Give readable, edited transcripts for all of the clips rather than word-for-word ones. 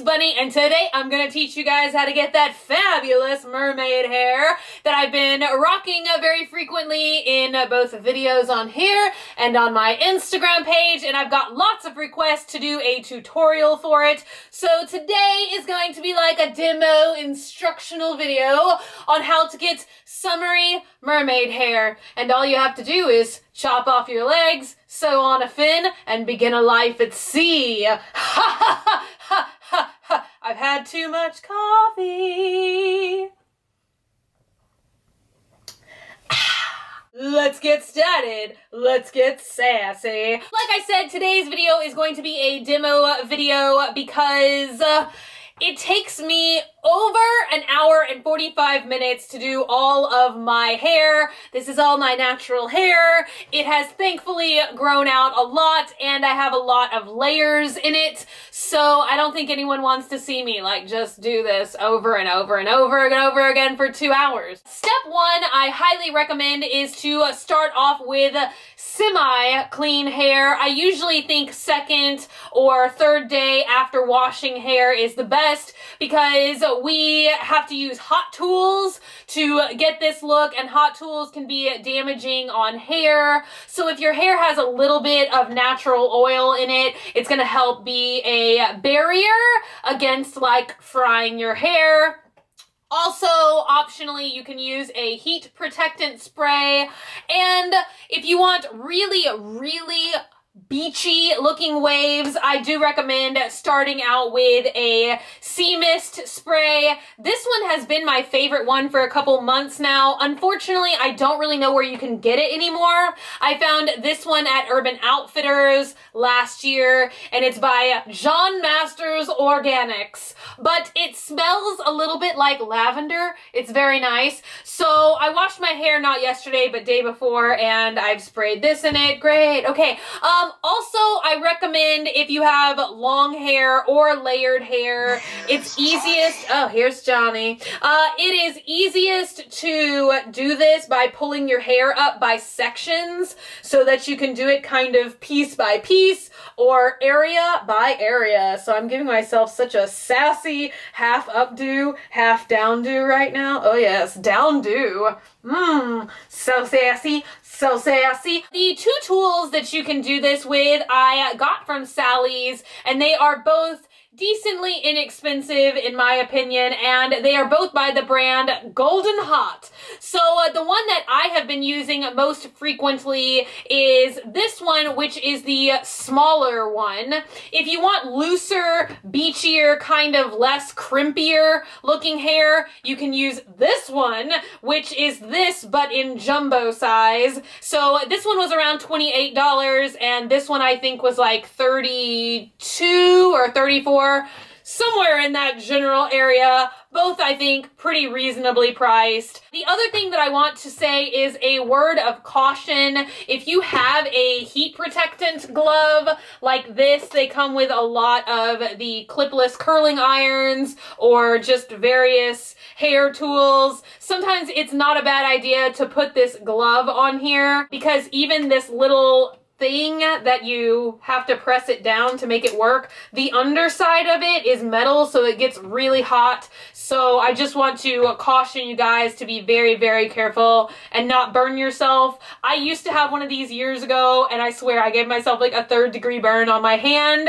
It's Bunny, and today I'm gonna teach you guys how to get that fabulous mermaid hair that I've been rocking very frequently in both videos on here and on my Instagram page, and I've got lots of requests to do a tutorial for it. So today is going to be like a demo instructional video on how to get summery mermaid hair, and all you have to do is chop off your legs, sew on a fin, and begin a life at sea. Ha ha ha ha ha ha. I've had too much coffee. Let's get started. Let's get sassy. Like I said, today's video is going to be a demo video because it takes me over an hour and 45 minutes to do all of my hair. This is all my natural hair. It has thankfully grown out a lot, and I have a lot of layers in it, so I don't think anyone wants to see me like just do this over and over and over and over again for 2 hours. Step one I highly recommend is to start off with semi-clean hair. I usually think second or third day after washing hair is the best, because we have to use hot tools to get this look, and hot tools can be damaging on hair. So if your hair has a little bit of natural oil in it, it's gonna help be a barrier against like frying your hair. Also, optionally, you can use a heat protectant spray. And if you want really beachy looking waves, I do recommend starting out with a sea mist spray. This one has been my favorite one for a couple months now. Unfortunately, I don't really know where you can get it anymore. I found this one at Urban Outfitters last year, and it's by John Masters Organics, but it smells a little bit like lavender. It's very nice. So I washed my hair not yesterday but day before, and I've sprayed this in it. Great. Okay. Also, I recommend if you have long hair or layered hair, it's easiest, oh, here's Johnny. It is easiest to do this by pulling your hair up by sections so that you can do it kind of piece by piece or area by area. So I'm giving myself such a sassy half updo, half downdo right now. Oh yes, downdo. So sassy. So sassy. The two tools that you can do this with I got from Sally's, and they are both decently inexpensive in my opinion, and they are both by the brand Golden Hot. So the one that I have been using most frequently is this one, which is the smaller one. If you want looser, beachier, kind of less crimpier looking hair, you can use this one, which is this but in jumbo size. So this one was around $28, and this one I think was like $32 or $34. Somewhere in that general area. Both, I think, pretty reasonably priced. The other thing that I want to say is a word of caution. If you have a heat protectant glove like this, they come with a lot of the clipless curling irons or just various hair tools. Sometimes it's not a bad idea to put this glove on here, because even this little thing that you have to press it down to make it work, the underside of it is metal, so it gets really hot. So I just want to caution you guys to be very careful and not burn yourself. I used to have one of these years ago, and I swear I gave myself like a third-degree burn on my hand.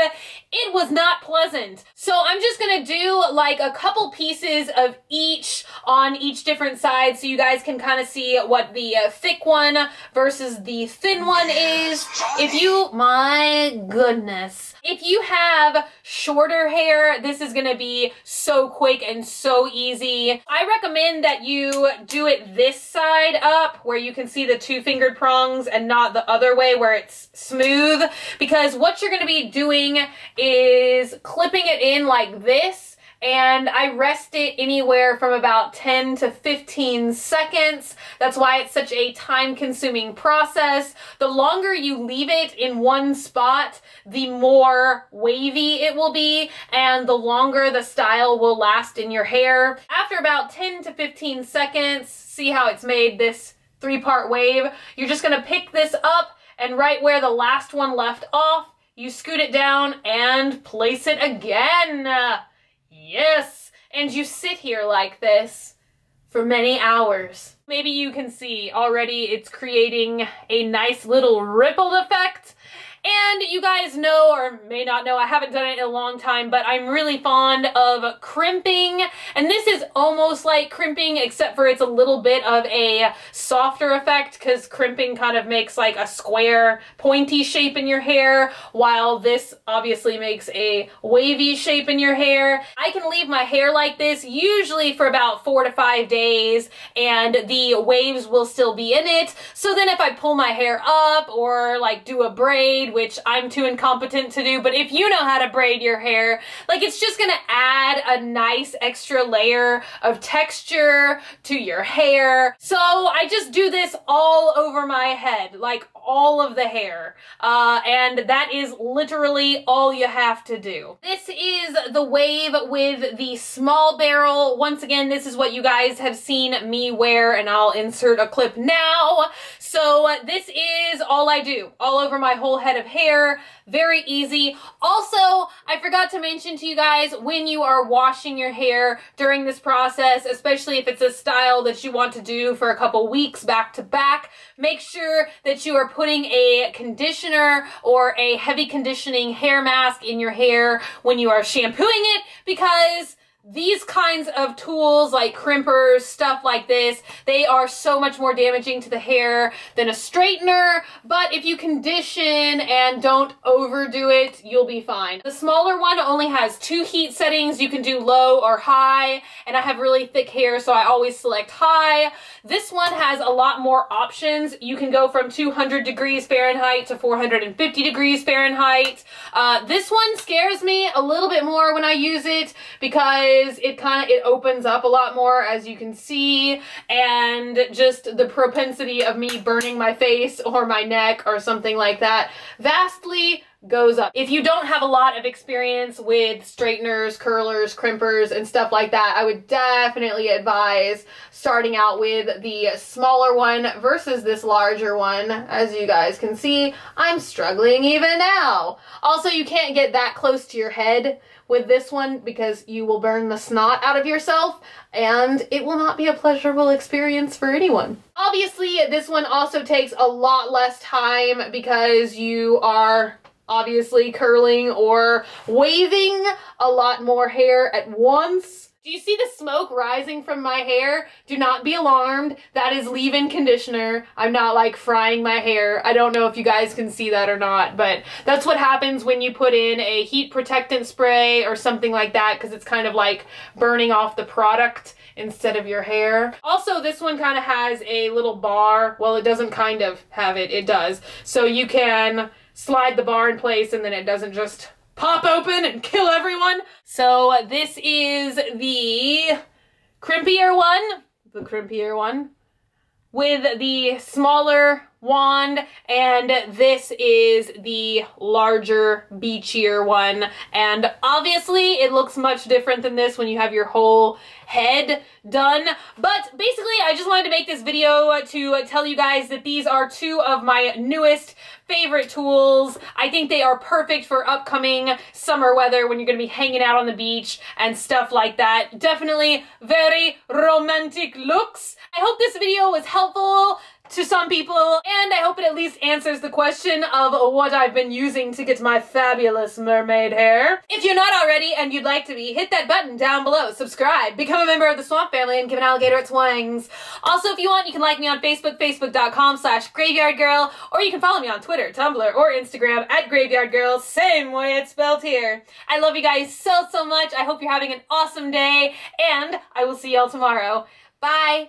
It was not pleasant. So I'm just gonna do like a couple pieces of each on each different side so you guys can kind of see what the thick one versus the thin one is. If you, my goodness, if you have shorter hair, this is gonna be so quick and so easy. I recommend that you do it this side up where you can see the two-fingered prongs and not the other way where it's smooth, because what you're gonna be doing is clipping it in like this, and I rest it anywhere from about 10 to 15 seconds. That's why it's such a time-consuming process. The longer you leave it in one spot, the more wavy it will be, and the longer the style will last in your hair. After about 10 to 15 seconds, see how it's made this three-part wave? You're just gonna pick this up, and right where the last one left off, you scoot it down and place it again. yes, and you sit here like this for many hours. Maybe you can see already it's creating a nice little ripple effect. And you guys know, or may not know, I haven't done it in a long time, but I'm really fond of crimping. And this is almost like crimping, except for it's a little bit of a softer effect, because crimping kind of makes like a square, pointy shape in your hair, while this obviously makes a wavy shape in your hair. I can leave my hair like this usually for about 4 to 5 days, and the waves will still be in it. So then if I pull my hair up or like do a braid, which I'm too incompetent to do, but if you know how to braid your hair, like it's just gonna add a nice extra layer of texture to your hair. So I just do this all over my head, like all of the hair. And that is literally all you have to do. This is the wave with the small barrel. Once again, this is what you guys have seen me wear, and I'll insert a clip now. So this is all I do, all over my whole head of hair. Very easy. Also, I forgot to mention to you guys, when you are washing your hair during this process, especially if it's a style that you want to do for a couple weeks back to back, make sure that you are putting a conditioner or a heavy conditioning hair mask in your hair when you are shampooing it, because these kinds of tools like crimpers, stuff like this, they are so much more damaging to the hair than a straightener, but if you condition and don't overdo it, you'll be fine. The smaller one only has 2 heat settings. You can do low or high, and I have really thick hair, so I always select high. This one has a lot more options. You can go from 200 degrees Fahrenheit to 450 degrees Fahrenheit. This one scares me a little bit more when I use it, because it opens up a lot more, as you can see, and just the propensity of me burning my face or my neck or something like that vastly goes up. If you don't have a lot of experience with straighteners, curlers, crimpers, and stuff like that, I would definitely advise starting out with the smaller one versus this larger one. As you guys can see, I'm struggling even now. Also, you can't get that close to your head with this one, because you will burn the snot out of yourself, and it will not be a pleasurable experience for anyone. Obviously, this one also takes a lot less time, because you are obviously curling or waving a lot more hair at once. Do you see the smoke rising from my hair? Do not be alarmed. That is leave-in conditioner. I'm not like frying my hair. I don't know if you guys can see that or not, but that's what happens when you put in a heat protectant spray or something like that, because it's kind of like burning off the product instead of your hair. Also, this one kind of has a little bar. Well, it doesn't kind of have it. It does. So you can slide the bar in place, and then it doesn't just pop open and kill everyone. So this is the crimpier one, with the smaller wand, and this is the larger, beachier one. And obviously it looks much different than this when you have your whole head done, but basically I just wanted to make this video to tell you guys that these are 2 of my newest favorite tools. I think they are perfect for upcoming summer weather when you're gonna be hanging out on the beach and stuff like that. Definitely very romantic looks. I hope this video was helpful to some people, and I hope it at least answers the question of what I've been using to get my fabulous mermaid hair. If you're not already and you'd like to be, hit that button down below, subscribe, become a member of the Swamp Family, and give an alligator its wings. Also, if you want, you can like me on Facebook, facebook.com/graveyardgirl, or you can follow me on Twitter, Tumblr, or Instagram @graveyardgirl, same way it's spelled here. I love you guys so much. I hope you're having an awesome day, and I will see y'all tomorrow. Bye!